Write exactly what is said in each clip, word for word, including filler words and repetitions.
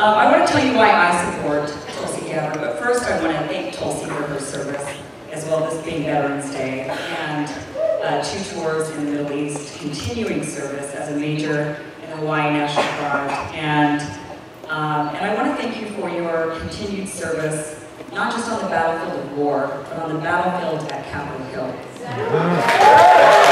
um, I want to tell you why I support Tulsi Gabbard, but first I want to thank Tulsi for her service, as well as being Veterans Day, and uh, two tours in the Middle East, continuing service as a major in the Hawaii National Guard. And, um, and I want to thank you for your continued service, not just on the battlefield of war, but on the battlefield at Capitol Hill. Yeah.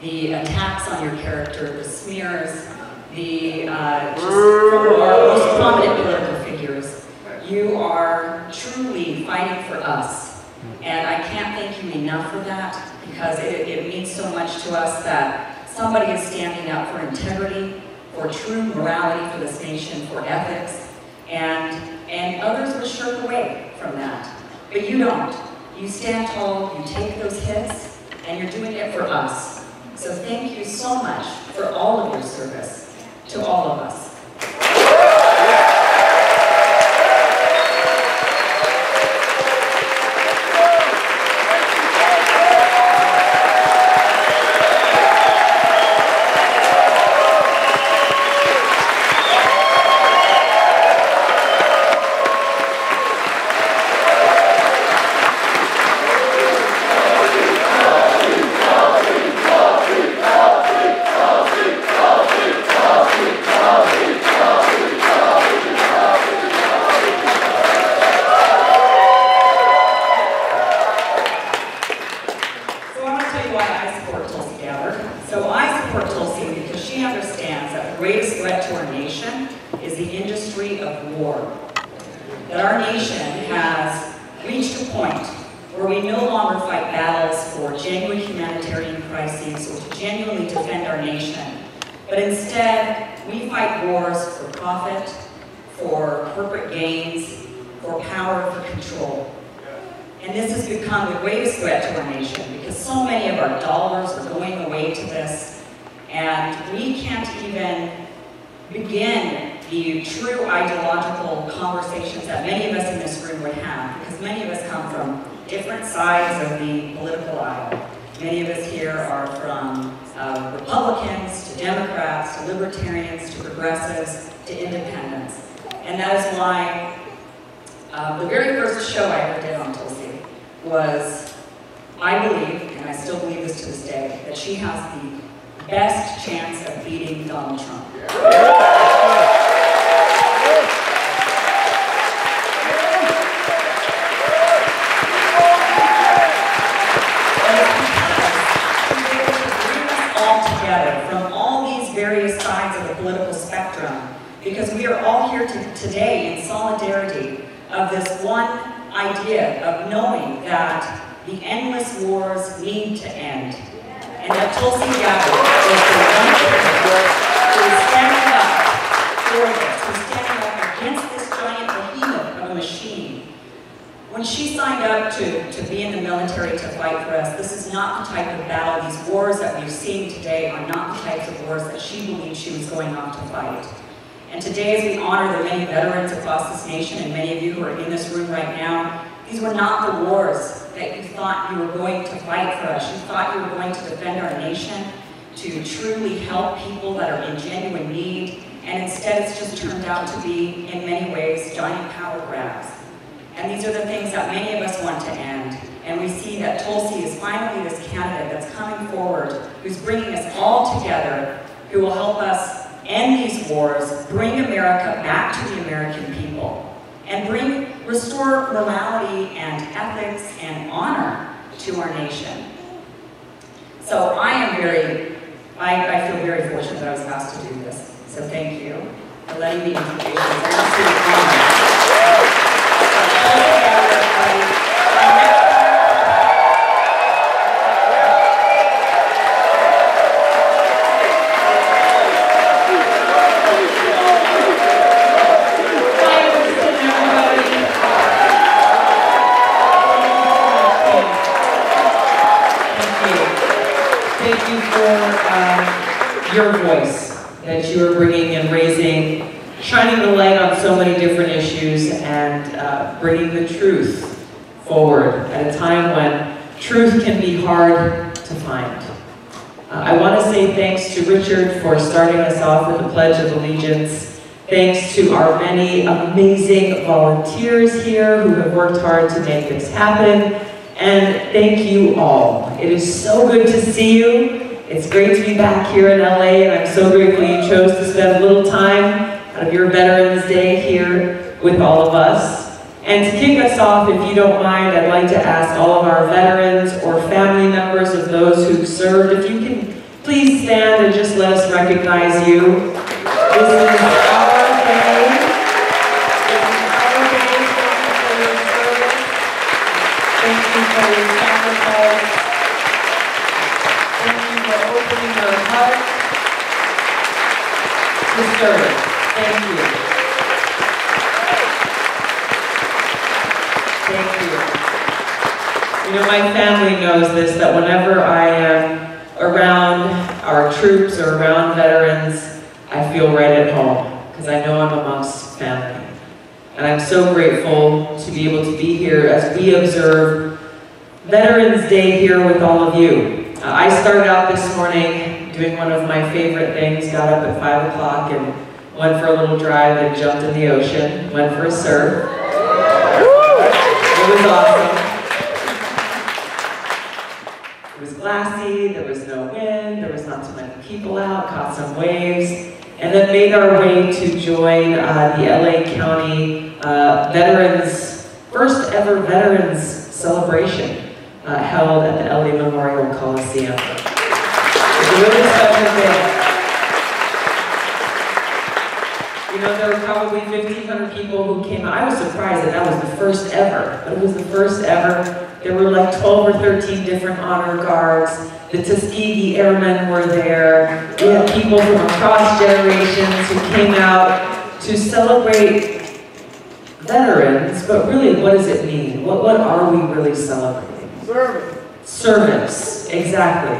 The attacks on your character, the smears, the uh, just from our most prominent political figures. You are truly fighting for us. And I can't thank you enough for that, because it, it means so much to us that somebody is standing up for integrity, for true morality for this nation, for ethics, and, and others will shirk away from that. But you don't. You stand tall, you take those hits, and you're doing it for us. So thank you so much for all of your service to all of us. forward at a time when truth can be hard to find. Uh, I want to say thanks to Richard for starting us off with the Pledge of Allegiance. Thanks to our many amazing volunteers here who have worked hard to make this happen. And thank you all. It is so good to see you. It's great to be back here in L A, and I'm so grateful you chose to spend a little time out of your Veterans Day here with all of us. And to kick us off, if you don't mind, I'd like to ask all of our veterans or family members of those who've served, if you can please stand and just let us recognize you. This is our day. This is our day. Thank you for your sacrifice. Thank you for opening your heart to serve. Thank you. Thank you. You know, my family knows this, that whenever I am around our troops or around veterans, I feel right at home, because I know I'm amongst family. And I'm so grateful to be able to be here as we observe Veterans Day here with all of you. Uh, I started out this morning doing one of my favorite things, got up at five o'clock and went for a little drive and jumped in the ocean, went for a surf. It was awesome. It was glassy, there was no wind, there was not too many people out, caught some waves, and then made our way to join uh, the L A County uh, Veterans, first ever Veterans Celebration. Uh, held at the L A Memorial Coliseum. It's a really special day. You know, there were probably fifteen hundred people who came out. I was surprised that that was the first ever, but it was the first ever. There were like twelve or thirteen different honor guards. The Tuskegee Airmen were there. We had people from across generations who came out to celebrate veterans, but really, what does it mean? What, what are we really celebrating? Service. Service, exactly,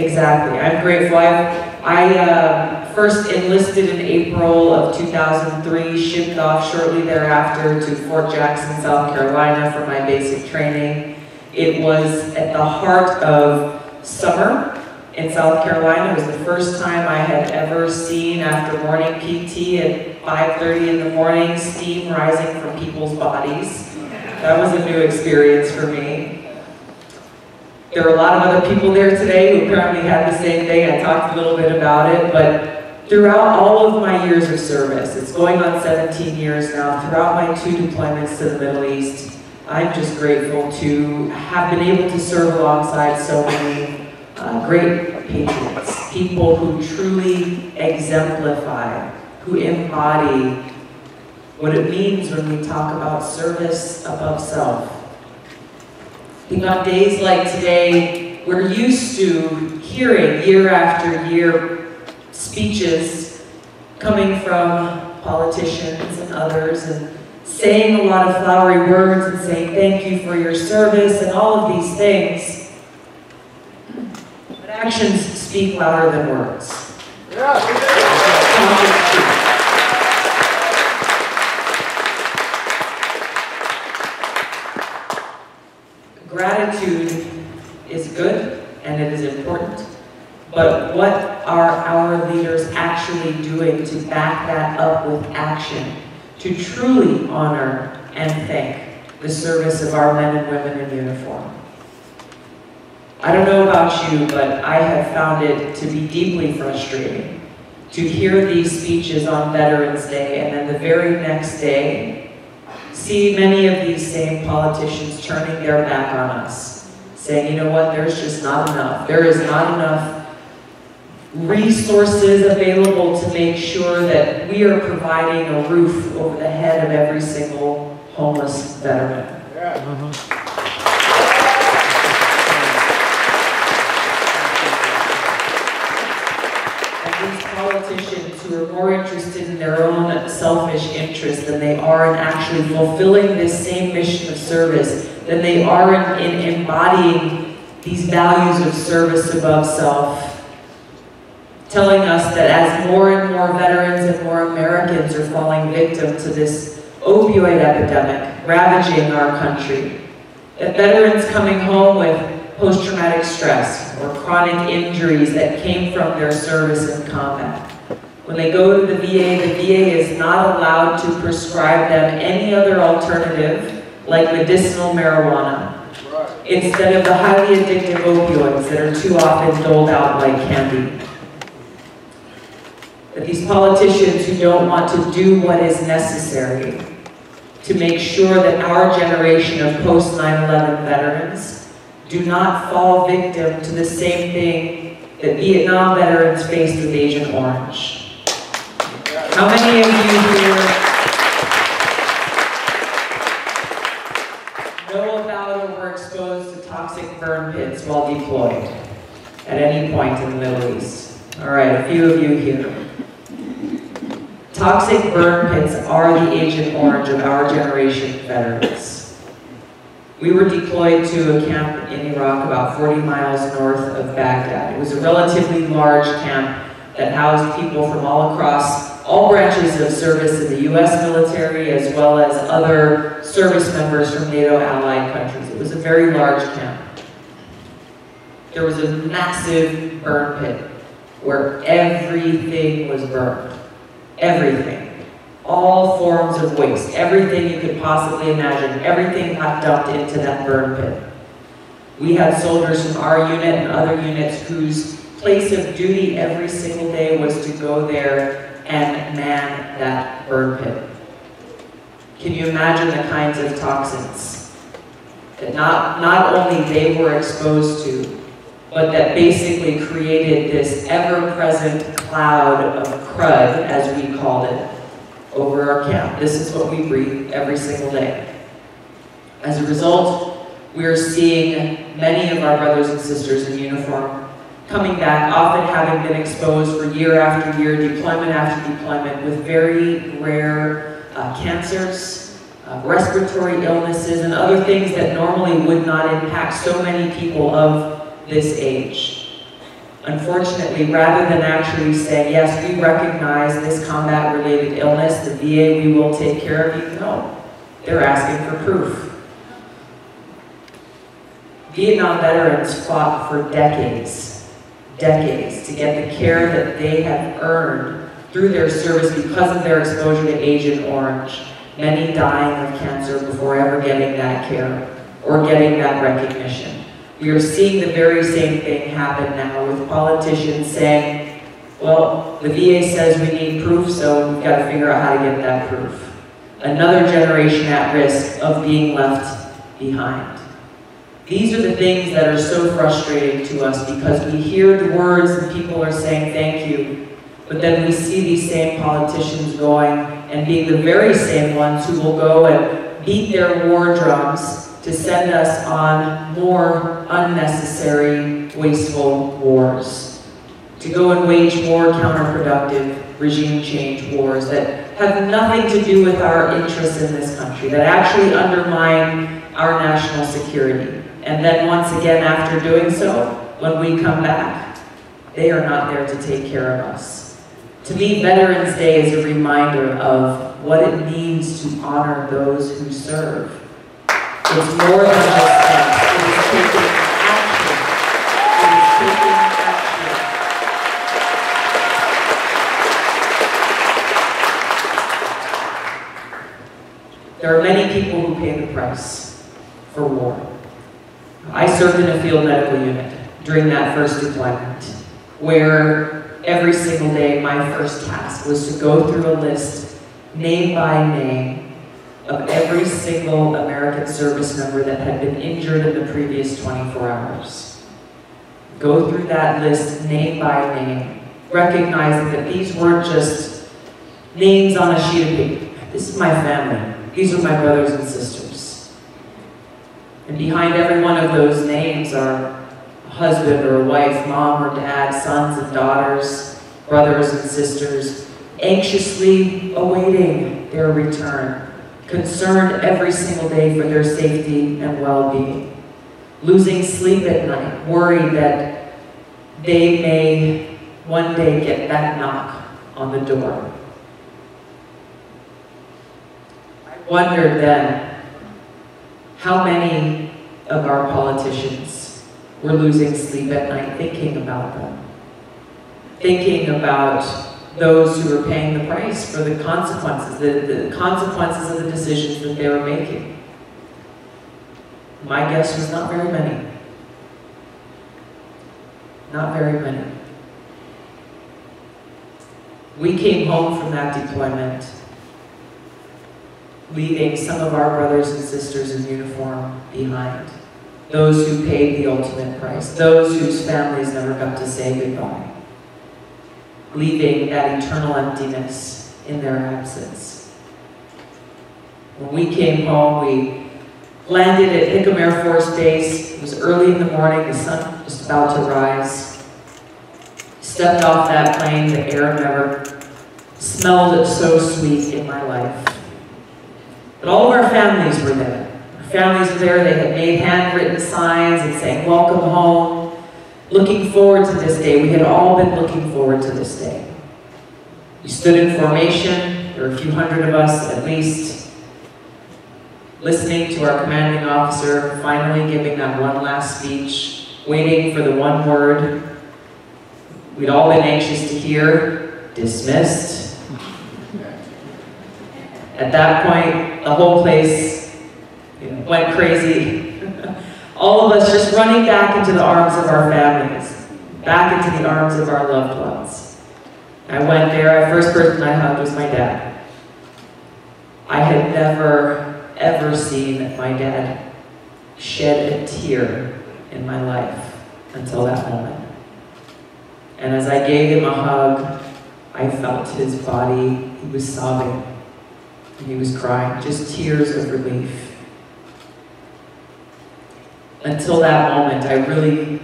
exactly. I'm grateful. I, I uh, first enlisted in April of two thousand three, shipped off shortly thereafter to Fort Jackson, South Carolina for my basic training. It was at the heart of summer in South Carolina. It was the first time I had ever seen, after morning P T at five thirty in the morning, steam rising from people's bodies. That was a new experience for me. There were a lot of other people there today who apparently had the same thing. I talked a little bit about it, but throughout all of my years of service, it's going on seventeen years now, throughout my two deployments to the Middle East, I'm just grateful to have been able to serve alongside so many uh, great patriots, people who truly exemplify, who embody what it means when we talk about service above self. I think on days like today, we're used to hearing year after year speeches coming from politicians and others and saying a lot of flowery words and saying thank you for your service and all of these things. But actions speak louder than words. Yeah. Gratitude is good and it is important, but what are our leaders actually doing to back that up with action, to truly honor and thank the service of our men and women in uniform? I don't know about you, but I have found it to be deeply frustrating to hear these speeches on Veterans Day and then the very next day see many of these same politicians turning their back on us, saying, you know what, there's just not enough. There is not enough resources available to make sure that we are providing a roof over the head of every single homeless veteran. Yeah. Mm-hmm. And these politicians who are more interested in their own selfish interests than they are in actually fulfilling this same mission of service, than they are in, in embodying these values of service above self, telling us that as more and more veterans and more Americans are falling victim to this opioid epidemic ravaging our country, that veterans coming home with post-traumatic stress or chronic injuries that came from their service in combat. When they go to the V A, the V A is not allowed to prescribe them any other alternative like medicinal marijuana, instead of the highly addictive opioids that are too often doled out like candy. But these politicians who don't want to do what is necessary to make sure that our generation of post nine eleven veterans do not fall victim to the same thing that Vietnam veterans faced with Agent Orange. How many of you here burn pits while deployed at any point in the Middle East? All right, a few of you here. Toxic burn pits are the Agent Orange of our generation veterans. We were deployed to a camp in Iraq about forty miles north of Baghdad. It was a relatively large camp that housed people from all across all branches of service in the U S military, as well as other service members from NATO allied countries. It was a very large camp. There was a massive burn pit where everything was burned. Everything. All forms of waste. Everything you could possibly imagine. Everything got dumped into that burn pit. We had soldiers from our unit and other units whose place of duty every single day was to go there and man that burn pit. Can you imagine the kinds of toxins that not, not only they were exposed to, but that basically created this ever-present cloud of crud, as we called it, over our camp? This is what we breathe every single day. As a result, we're seeing many of our brothers and sisters in uniform coming back, often having been exposed for year after year, deployment after deployment, with very rare uh, cancers, uh, respiratory illnesses, and other things that normally would not impact so many people of this age. Unfortunately, rather than actually say, yes, we recognize this combat-related illness, the V A, we will take care of you, no. They're asking for proof. Vietnam veterans fought for decades, decades, to get the care that they have earned through their service because of their exposure to Agent Orange, many dying of cancer before ever getting that care or getting that recognition. We are seeing the very same thing happen now with politicians saying, well, the V A says we need proof, so we've got to figure out how to get that proof. Another generation at risk of being left behind. These are the things that are so frustrating to us because we hear the words and people are saying thank you, but then we see these same politicians going and being the very same ones who will go and beat their war drums to send us on more unnecessary, wasteful wars, to go and wage more counterproductive regime change wars that have nothing to do with our interests in this country, that actually undermine our national security. And then once again, after doing so, when we come back, they are not there to take care of us. To me, Veterans Day is a reminder of what it means to honor those who serve. It's more than just that. It is taking action. It is taking action. There are many people who pay the price for war. I served in a field medical unit during that first deployment, where every single day my first task was to go through a list, name by name, of every single American service member that had been injured in the previous twenty-four hours. Go through that list name by name, recognizing that these weren't just names on a sheet of paper. This is my family. These are my brothers and sisters. And behind every one of those names are a husband or a wife, mom or dad, sons and daughters, brothers and sisters, anxiously awaiting their return, concerned every single day for their safety and well-being, losing sleep at night, worried that they may one day get that knock on the door. I wondered then how many of our politicians. We're losing sleep at night thinking about them. Thinking about those who are paying the price for the consequences, the, the consequences of the decisions that they were making. My guess was not very many. Not very many. We came home from that deployment, leaving some of our brothers and sisters in uniform behind. Those who paid the ultimate price. Those whose families never got to say goodbye. Leaving that eternal emptiness in their absence. When we came home, we landed at Hickam Air Force Base. It was early in the morning, the sun was just about to rise. Stepped off that plane, the air never smelled it so sweet in my life. But all of our families were there. Our families were there, they had made handwritten signs and saying, "Welcome home," looking forward to this day. We had all been looking forward to this day. We stood in formation, there were a few hundred of us at least, listening to our commanding officer, finally giving that one last speech, waiting for the one word we'd all been anxious to hear: dismissed. At that point, the whole place, you know, went crazy. All of us just running back into the arms of our families, back into the arms of our loved ones. I went there, the first person I hugged was my dad. I had never, ever seen my dad shed a tear in my life until that moment. And as I gave him a hug, I felt his body, he was sobbing. He was crying, just tears of relief. Until that moment, I really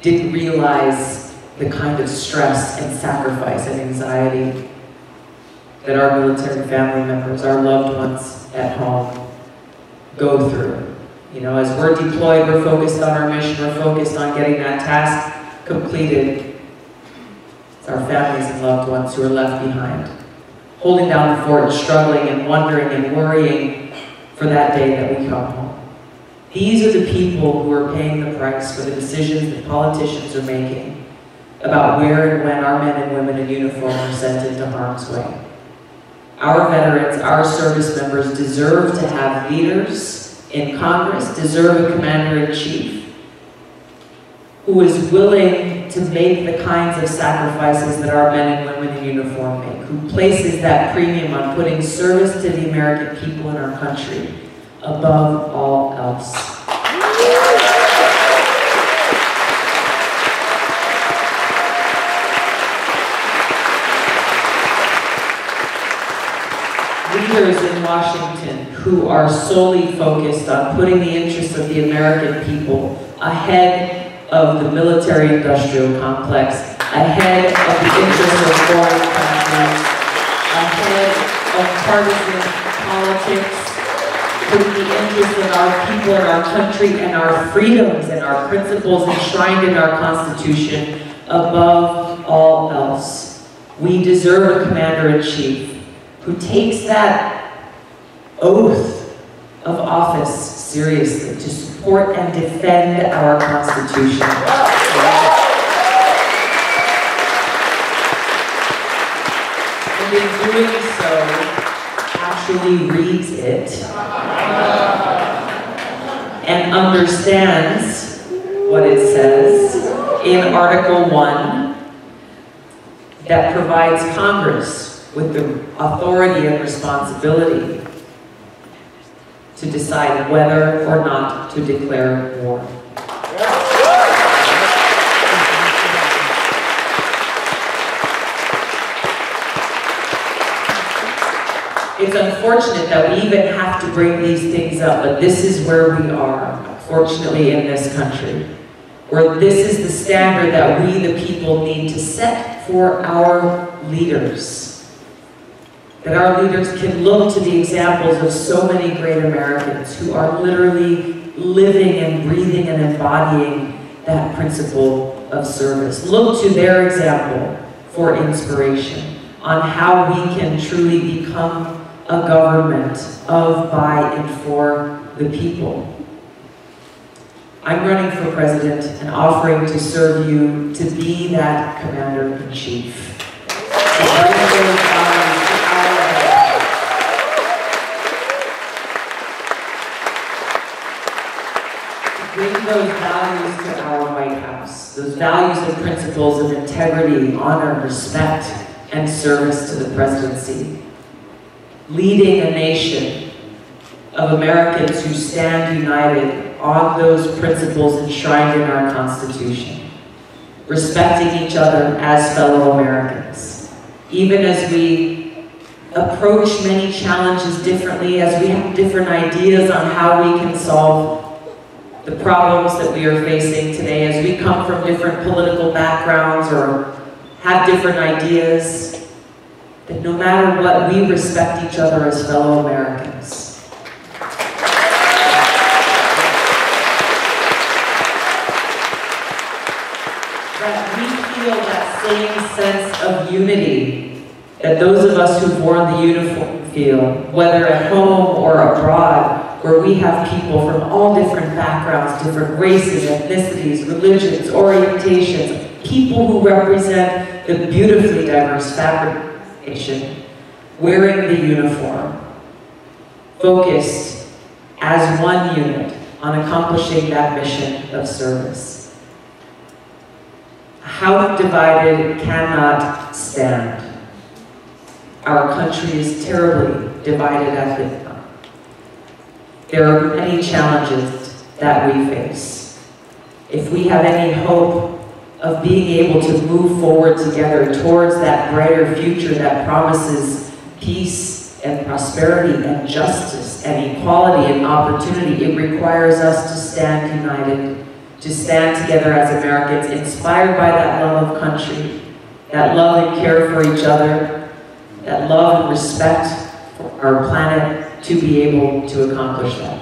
didn't realize the kind of stress and sacrifice and anxiety that our military family members, our loved ones at home, go through. You know, as we're deployed, we're focused on our mission, we're focused on getting that task completed. It's our families and loved ones who are left behind, holding down the fort and struggling and wondering and worrying for that day that we come home. These are the people who are paying the price for the decisions that politicians are making about where and when our men and women in uniform are sent into harm's way. Our veterans, our service members deserve to have leaders in Congress, deserve a commander-in-chief who is willing to make the kinds of sacrifices that our men and women in uniform make, who places that premium on putting service to the American people in our country above all else. Leaders in Washington who are solely focused on putting the interests of the American people ahead of the military-industrial complex, ahead of the interests of foreign countries, ahead of partisan politics, putting the interests of our people and our country and our freedoms and our principles enshrined in our Constitution above all else. We deserve a commander-in-chief who takes that oath of office seriously, to support and defend our Constitution. And in doing so, actually reads it and understands what it says in Article one that provides Congress with the authority and responsibility to decide whether or not to declare war. It's unfortunate that we even have to bring these things up, but this is where we are, unfortunately, in this country, where this is the standard that we, the people, need to set for our leaders. That our leaders can look to the examples of so many great Americans who are literally living and breathing and embodying that principle of service. Look to their example for inspiration on how we can truly become a government of, by, and for the people. I'm running for president and offering to serve you to be that commander-in-chief. To bring those values to our White House, those values and principles of integrity, honor, respect, and service to the presidency. Leading a nation of Americans who stand united on those principles enshrined in our Constitution, respecting each other as fellow Americans, even as we approach many challenges differently, as we have different ideas on how we can solve the problems that we are facing today, as we come from different political backgrounds or have different ideas, that no matter what, we respect each other as fellow Americans. Same sense of unity that those of us who've worn the uniform feel, whether at home or abroad, where we have people from all different backgrounds, different races, ethnicities, religions, orientations, people who represent the beautifully diverse fabric of the nation, wearing the uniform, focused as one unit on accomplishing that mission of service. How divided cannot stand. Our country is terribly divided at this time. There are many challenges that we face. If we have any hope of being able to move forward together towards that brighter future that promises peace and prosperity and justice and equality and opportunity, it requires us to stand united, to stand together as Americans, inspired by that love of country, that love and care for each other, that love and respect for our planet, to be able to accomplish that.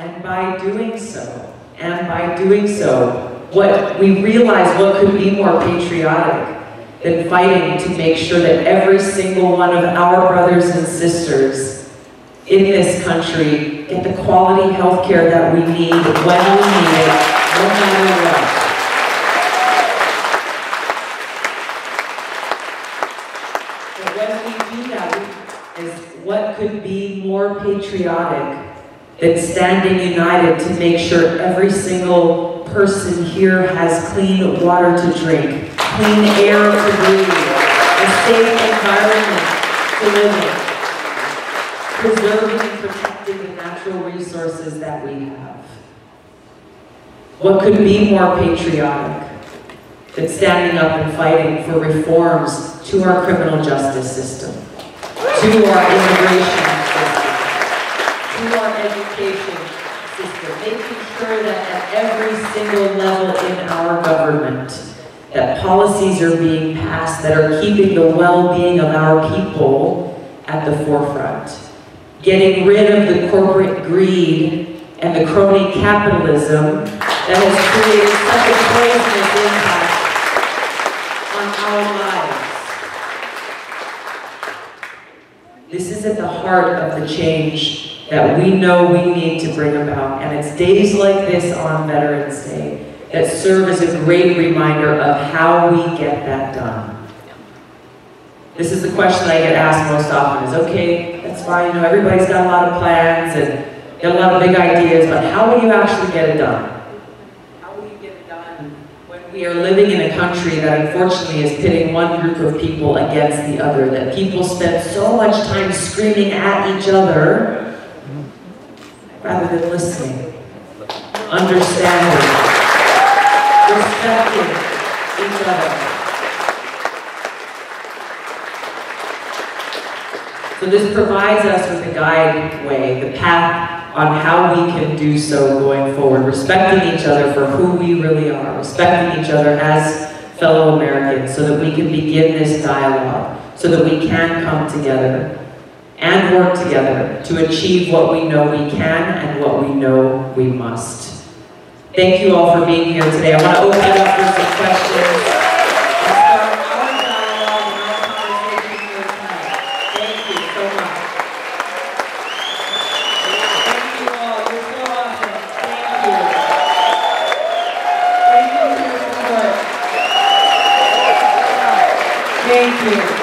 And by doing so, and by doing so, what we realize, what could be more patriotic than fighting to make sure that every single one of our brothers and sisters in this country get the quality health care that we need when we need it, no matter what. But when we do that, is what could be more patriotic than standing united to make sure every single person here has clean water to drink, clean air to breathe, a safe environment to live in, preserving and protecting the natural resources that we have. What could be more patriotic than standing up and fighting for reforms to our criminal justice system, to our immigration system, to our education system, making sure that at every single level in our government, that policies are being passed that are keeping the well-being of our people at the forefront. Getting rid of the corporate greed and the crony capitalism that has created such a poisonous impact on our lives. This is at the heart of the change that we know we need to bring about, and it's days like this on Veterans Day that serve as a great reminder of how we get that done. This is the question I get asked most often is, okay, that's fine, you know, everybody's got a lot of plans and got a lot of big ideas, but how will you actually get it done? How will you get it done when we are living in a country that unfortunately is pitting one group of people against the other, that people spend so much time screaming at each other rather than listening, understanding, respecting each other. So this provides us with a guide way, the path on how we can do so going forward, respecting each other for who we really are, respecting each other as fellow Americans, so that we can begin this dialogue, so that we can come together and work together to achieve what we know we can and what we know we must. Thank you all for being here today. I want to open it up for some questions. Thank you.